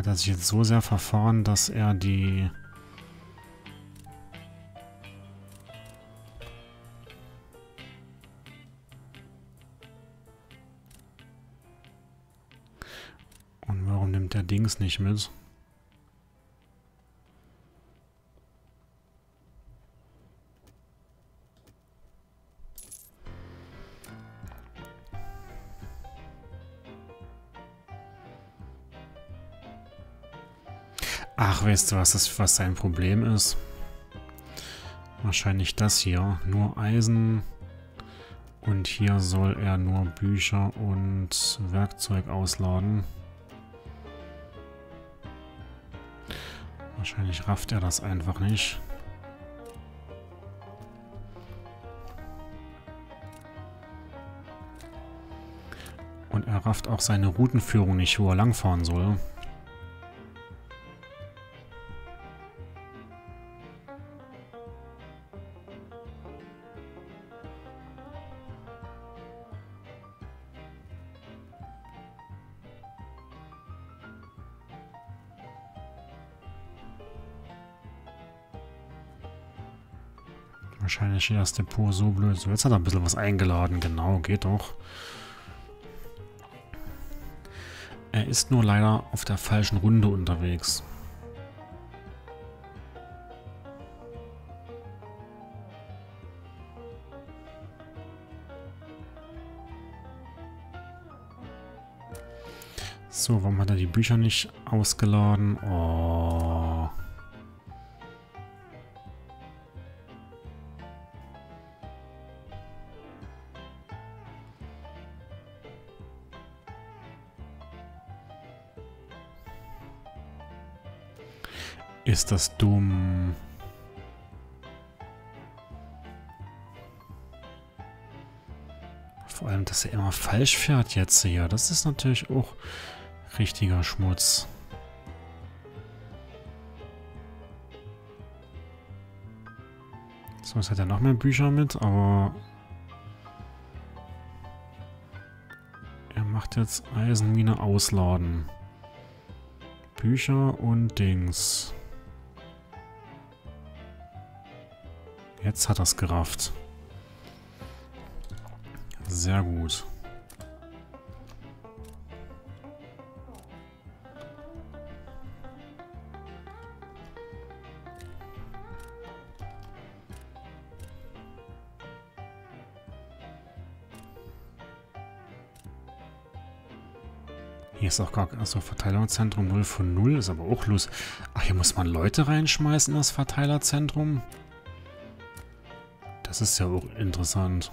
Hat er sich jetzt so sehr verfahren, dass er die... Und warum nimmt der Dings nicht mit? Ach, weißt du, was sein Problem ist? Wahrscheinlich das hier. Nur Eisen. Und hier soll er nur Bücher und Werkzeug ausladen. Wahrscheinlich rafft er das einfach nicht. Und er rafft auch seine Routenführung nicht, wo er langfahren soll. Wahrscheinlich das Depot so blöd. So, jetzt hat er ein bisschen was eingeladen. Genau, geht doch. Er ist nur leider auf der falschen Runde unterwegs. So, warum hat er die Bücher nicht ausgeladen? Oh... Ist das dumm? Vor allem, dass er immer falsch fährt jetzt hier. Das ist natürlich auch richtiger Schmutz. So, jetzt hat er noch mehr Bücher mit, aber... Er macht jetzt Eisenmine ausladen. Bücher und Dings. Jetzt hat er es gerafft. Sehr gut. Hier ist auch gar kein also Verteilerzentrum 0 von 0, ist aber auch los. Ach, hier muss man Leute reinschmeißen in das Verteilerzentrum. Das ist ja auch interessant.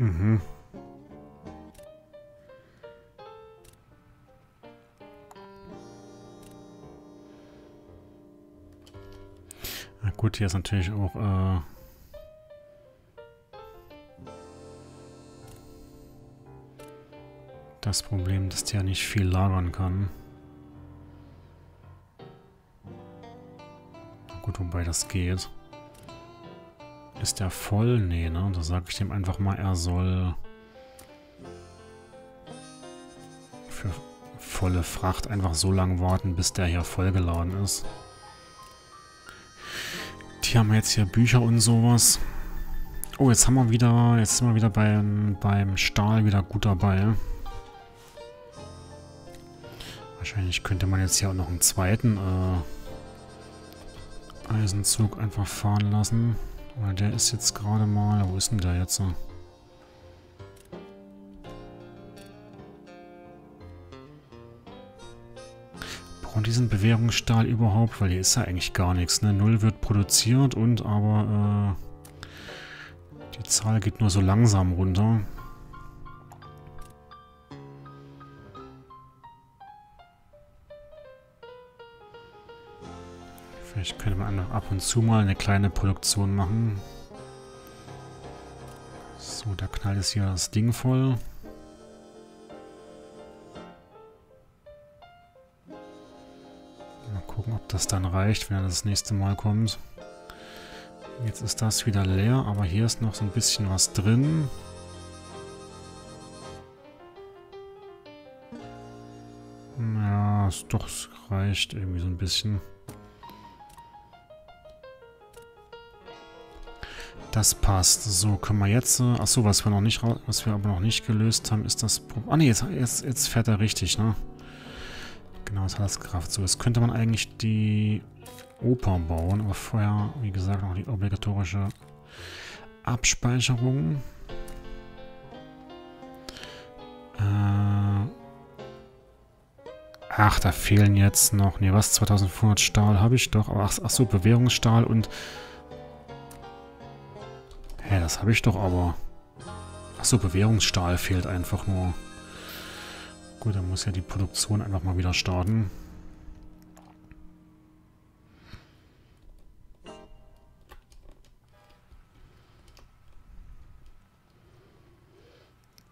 Mhm. Na gut, hier ist natürlich auch das Problem, dass der nicht viel lagern kann. Na gut, wobei das geht. Ist der voll? Nee, ne? Da sage ich dem einfach mal, er soll für volle Fracht einfach so lange warten, bis der hier vollgeladen ist. Die haben jetzt hier Bücher und sowas. Oh, jetzt haben wir wieder, jetzt sind wir wieder beim Stahl wieder gut dabei. Wahrscheinlich könnte man jetzt hier auch noch einen zweiten Eisenzug einfach fahren lassen. Der ist jetzt gerade mal... Wo ist denn der jetzt so? brauchen diesen Bewährungsstahl überhaupt, weil hier ist ja eigentlich gar nichts, ne? 0 wird produziert und aber die Zahl geht nur so langsam runter. Vielleicht könnte man ab und zu mal eine kleine Produktion machen. So, da knallt es hier das Ding voll. Mal gucken, ob das dann reicht, wenn er das nächste Mal kommt. Jetzt ist das wieder leer, aber hier ist noch so ein bisschen was drin. Ja, es doch reicht irgendwie so ein bisschen. Das passt. So, können wir jetzt... Achso, was wir aber noch nicht gelöst haben, ist das... Ah ne, jetzt fährt er richtig, ne? Genau, das hat das Kraft. So, jetzt könnte man eigentlich die Oper bauen, aber vorher, wie gesagt, noch die obligatorische Abspeicherung. Ach, da fehlen jetzt noch... Ne, was? 2500 Stahl habe ich doch. Aber achso, Bewährungsstahl und... Hä, das habe ich doch aber. Achso, Bewährungsstahl fehlt einfach nur. Gut, dann muss ja die Produktion einfach mal wieder starten.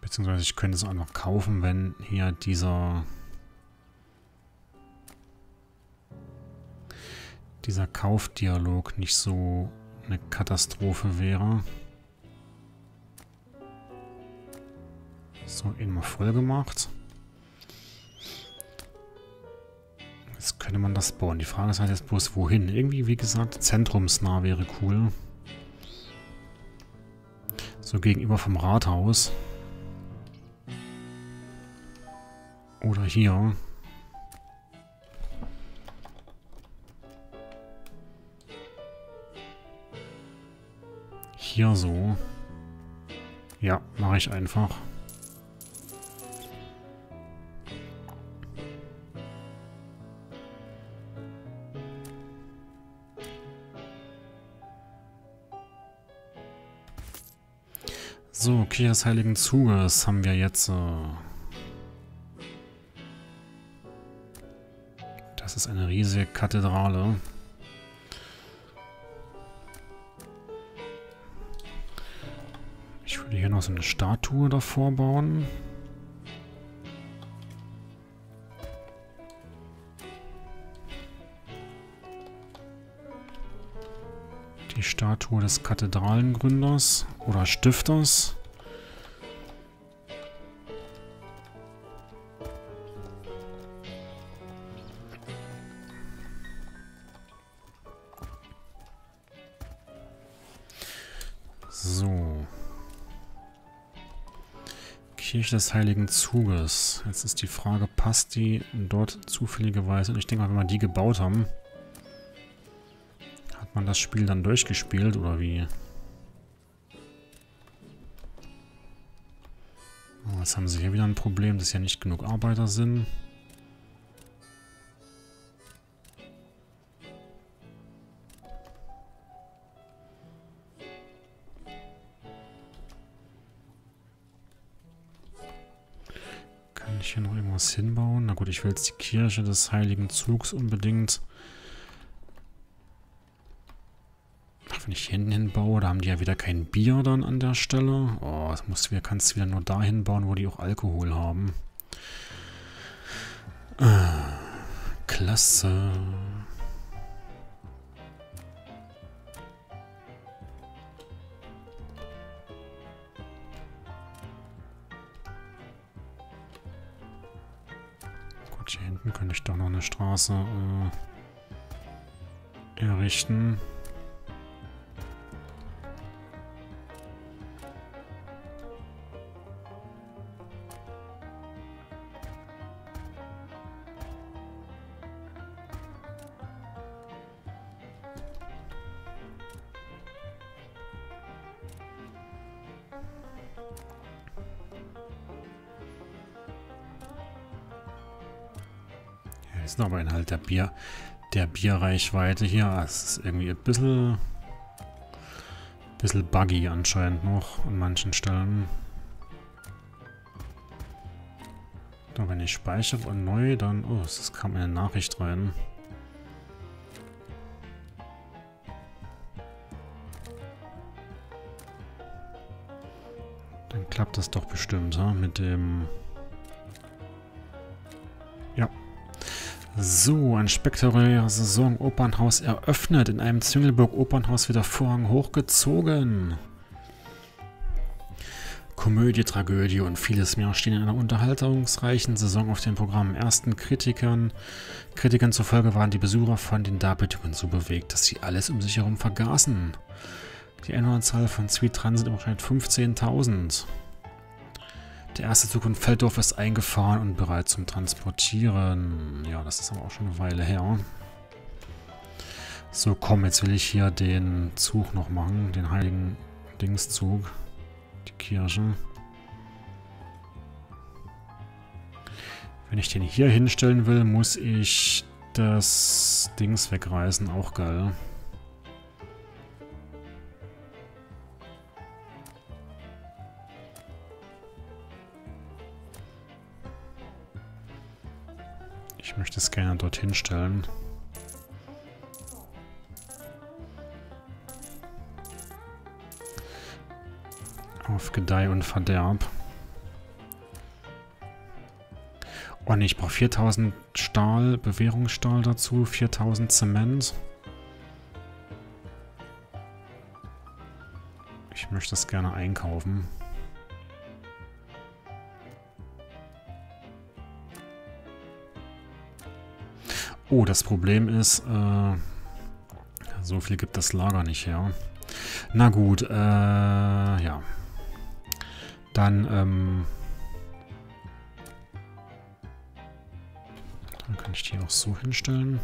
Beziehungsweise ich könnte es auch noch kaufen, wenn hier dieser Kaufdialog nicht so eine Katastrophe wäre. So, eben mal voll gemacht. Jetzt könnte man das bauen. Die Frage ist halt jetzt bloß, wohin? Irgendwie, wie gesagt, zentrumsnah wäre cool. So gegenüber vom Rathaus. Oder hier. Hier so. Ja, mache ich einfach. So, Kirche des Heiligen Zuges haben wir jetzt. Das ist eine riesige Kathedrale. Ich würde hier noch so eine Statue davor bauen. Die Statue des Kathedralengründers oder Stifters. So. Kirche des Heiligen Zuges. Jetzt ist die Frage, passt die dort zufälligerweise? Und ich denke mal, wenn wir die gebaut haben, das Spiel dann durchgespielt oder wie? Oh, jetzt haben sie hier wieder ein Problem, dass hier nicht genug Arbeiter sind. Kann ich hier noch irgendwas hinbauen? Na gut, ich will jetzt die Kirche des Heiligen Zugs unbedingt. Wenn ich hinten hinbaue, da haben die ja wieder kein Bier dann an der Stelle. Oh, kannst du wieder nur dahin bauen, wo die auch Alkohol haben. Klasse. Gut, hier hinten könnte ich doch noch eine Straße errichten. heißen, aber innerhalb der Bierreichweite hier. Es ist irgendwie ein bisschen buggy anscheinend noch an manchen Stellen. So, wenn ich speichere und neu, dann... Oh, es kam eine Nachricht rein. Dann klappt das doch bestimmt, ha? Mit dem... Ja. So, ein spektakulärer Saison-Opernhaus eröffnet. In einem Züngelburg-Opernhaus wird der Vorhang hochgezogen. Komödie, Tragödie und vieles mehr stehen in einer unterhaltungsreichen Saison auf dem Programm. Ersten Kritikern zufolge waren die Besucher von den Darbietungen so bewegt, dass sie alles um sich herum vergaßen. Die Einwohnerzahl von Sweet Transit überschreitet 15.000. Der erste Zug von Felddorf ist eingefahren und bereit zum Transportieren. Ja, das ist aber auch schon eine Weile her. So, komm, jetzt will ich hier den Zug noch machen, den heiligen Dingszug. Die Kirche. Wenn ich den hier hinstellen will, muss ich das Dings wegreißen. Auch geil. Ich möchte es gerne dorthin stellen. Auf Gedeih und Verderb. Oh ne, ich brauche 4000 Stahl, Bewährungsstahl dazu, 4000 Zement. Ich möchte das gerne einkaufen. Oh, das Problem ist, so viel gibt das Lager nicht her. Na gut, ja. Dann kann ich die auch so hinstellen.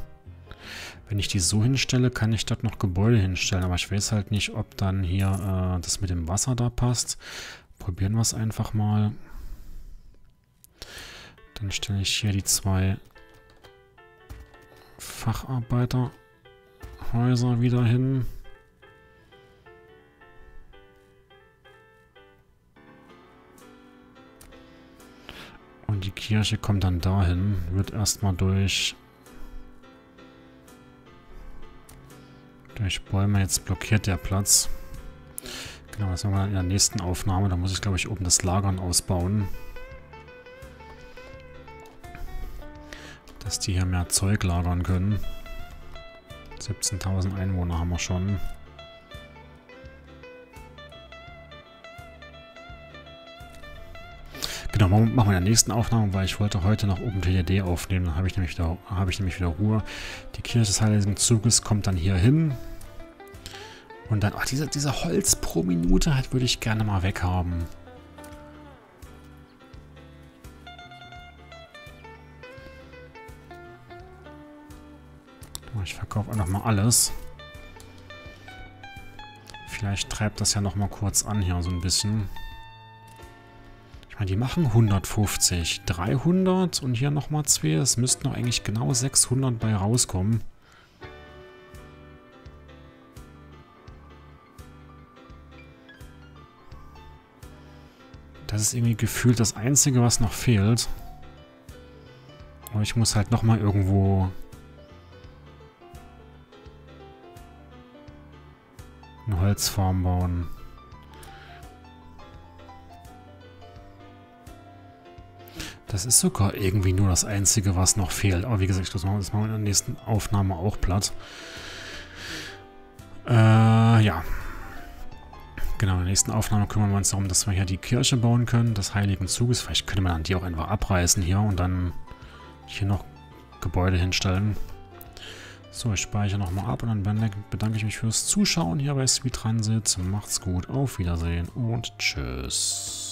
Wenn ich die so hinstelle, kann ich dort noch Gebäude hinstellen. Aber ich weiß halt nicht, ob dann hier das mit dem Wasser da passt. Probieren wir es einfach mal. Dann stelle ich hier die zwei Facharbeiterhäuser wieder hin. Und die Kirche kommt dann dahin, wird erstmal durch Bäume jetzt blockiert der Platz. Genau, das machen wir dann in der nächsten Aufnahme. Da muss ich, glaube ich, oben das Lagern ausbauen. Dass die hier mehr Zeug lagern können. 17.000 Einwohner haben wir schon. Genau, machen wir in der nächsten Aufnahme, weil ich wollte heute noch OpenTTD aufnehmen. Dann habe ich nämlich wieder Ruhe. Die Kirche des Heiligen Zuges kommt dann hier hin. Und dann, ach, dieser Holz pro Minute halt würde ich gerne mal weghaben. Ich verkaufe auch nochmal alles. Vielleicht treibt das ja nochmal kurz an hier so ein bisschen. Ich meine, die machen 150, 300 und hier nochmal 2. Es müssten noch eigentlich genau 600 bei rauskommen. Das ist irgendwie gefühlt das Einzige, was noch fehlt. Aber ich muss halt nochmal irgendwo eine Holzfarm bauen. Das ist sogar irgendwie nur das Einzige, was noch fehlt. Aber wie gesagt, das machen wir in der nächsten Aufnahme auch platt. Ja. Genau, in der nächsten Aufnahme kümmern wir uns darum, dass wir hier die Kirche bauen können, des Heiligen Zuges. Vielleicht könnte man dann die auch einfach abreißen hier und dann hier noch Gebäude hinstellen. So, ich speichere nochmal ab und dann bedanke ich mich fürs Zuschauen hier bei Sweet Transit. Macht's gut, auf Wiedersehen und tschüss.